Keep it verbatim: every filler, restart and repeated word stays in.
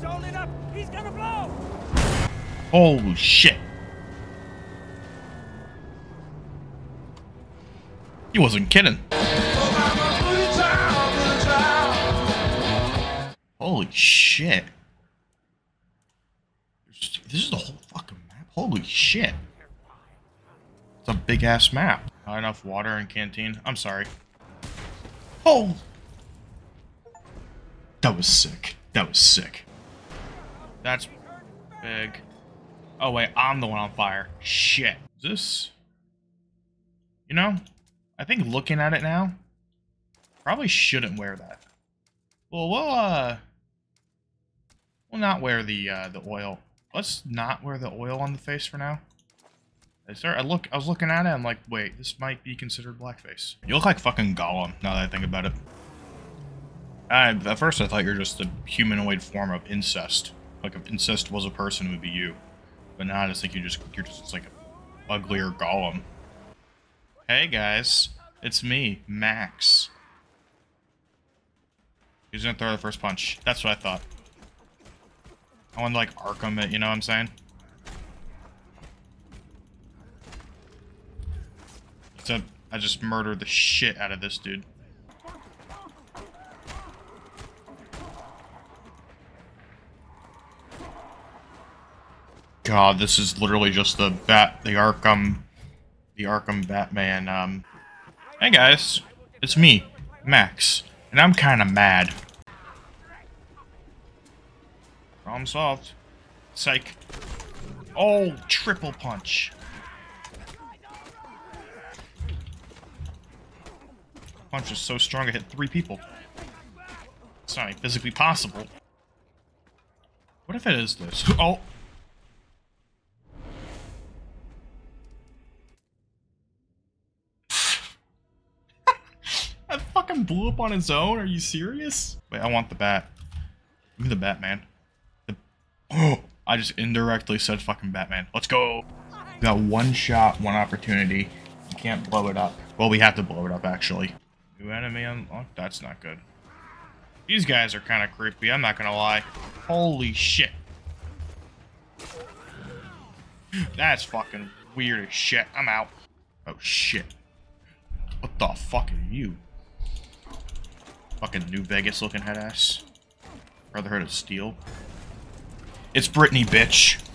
He's holding up. He's gonna blow. Holy shit. He wasn't kidding. Holy shit. This is the whole fucking map. Holy shit. It's a big ass map. Not enough water in canteen. I'm sorry. Oh. That was sick. That was sick. That's big. Oh wait, I'm the one on fire. Shit. Is this? You know, I think looking at it now, probably shouldn't wear that. Well, we'll uh, we'll not wear the uh, the oil. Let's not wear the oil on the face for now. I start. I look. I was looking at it. I'm like, wait, this might be considered blackface. You look like fucking Gollum. Now that I think about it. I, at first, I thought you were just a humanoid form of incest. Like if incest was a person, it would be you. But now I just think you just you're just like an uglier Gollum. Hey guys, it's me, Max. He's gonna throw the first punch. That's what I thought. I wanted to like Arkham it, you know what I'm saying? Except I just murdered the shit out of this dude. God, this is literally just the bat, the Arkham, the Arkham Batman. Um, hey guys, it's me, Max, and I'm kind of mad. Problem solved. Psych. Oh, triple punch. Punch is so strong it hit three people. It's not even physically possible. What if it is this? Oh. That fucking blew up on its own. Are you serious? Wait, I want the bat. Give me the Batman. Oh, I just indirectly said fucking Batman. Let's go. We got one shot, one opportunity. You can't blow it up. Well, we have to blow it up, actually. New enemy unlocked? That's not good. These guys are kind of creepy, I'm not gonna lie. Holy shit. That's fucking weird as shit. I'm out. Oh, shit. What the fuck are you? Fucking New Vegas looking head ass. Brotherhood of Steel. It's Brittany, bitch.